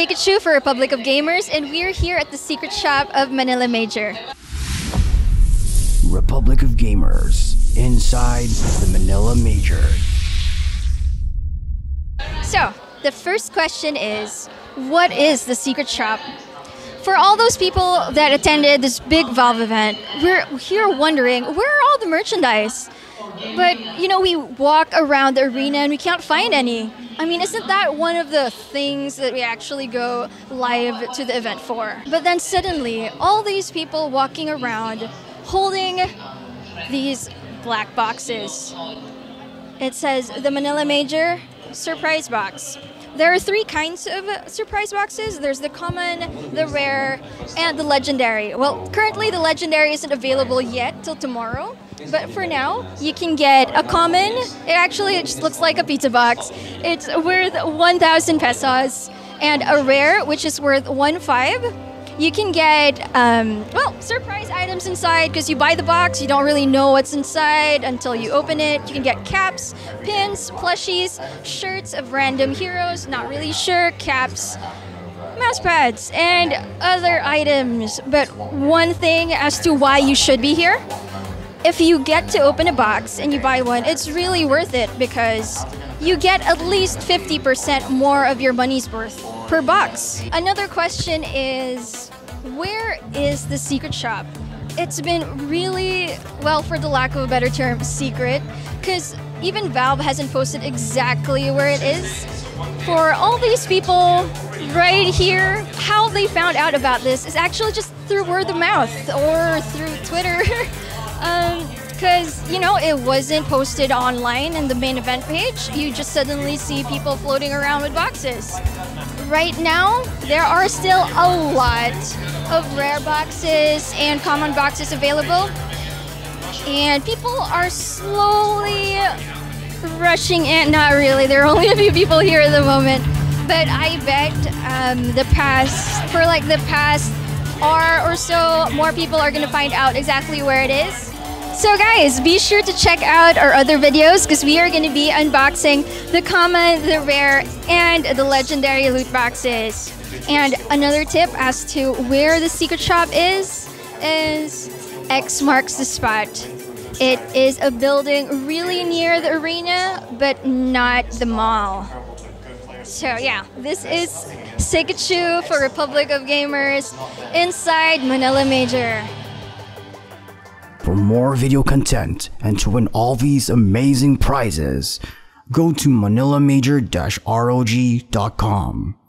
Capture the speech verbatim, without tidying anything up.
SeiKachu for Republic of Gamers, and we're here at the Secret Shop of Manila Major. Republic of Gamers, inside the Manila Major. So, the first question is, what is the Secret Shop? For all those people that attended this big Valve event, we're here wondering, where are all the merchandise? But, you know, we walk around the arena and we can't find any. I mean, isn't that one of the things that we actually go live to the event for? But then suddenly, all these people walking around holding these black boxes. It says, the Manila Major Surprise Box. There are three kinds of surprise boxes. There's the common, the rare, and the legendary. Well, currently the legendary isn't available yet till tomorrow, but for now, you can get a common. It actually it just looks like a pizza box. It's worth one thousand pesos, and a rare, which is worth one five. You can get, um, well, surprise items inside, because you buy the box, you don't really know what's inside until you open it. You can get caps, pins, plushies, shirts of random heroes, not really sure, caps, mouse pads, and other items. But one thing as to why you should be here, if you get to open a box and you buy one, it's really worth it, because you get at least fifty percent more of your money's worth per box. Another question is, where is the Secret Shop? It's been really, well, for the lack of a better term, secret, because even Valve hasn't posted exactly where it is. For all these people right here, how they found out about this is actually just through word of mouth or through Twitter. um, Because, you know, it wasn't posted online in the main event page. You just suddenly see people floating around with boxes. Right now, there are still a lot of rare boxes and common boxes available. And people are slowly rushing in. Not really, there are only a few people here at the moment. But I bet um, the past, for like the past hour or so, more people are gonna find out exactly where it is. So guys, be sure to check out our other videos, because we are going to be unboxing the common, the rare, and the legendary loot boxes. And another tip as to where the Secret Shop is, is X marks the spot. It is a building really near the arena, but not the mall. So yeah, this is SeiKachu for Republic of Gamers, inside Manila Major. For more video content and to win all these amazing prizes, go to manila major dash rog dot com.